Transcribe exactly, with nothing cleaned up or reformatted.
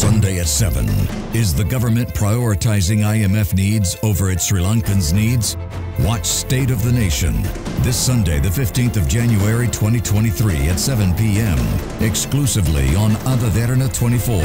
Sunday at seven. Is the government prioritizing I M F needs over its Sri Lankans' needs? Watch State of the Nation this Sunday, the fifteenth of January twenty twenty-three at seven p m exclusively on Ada Derana twenty-four.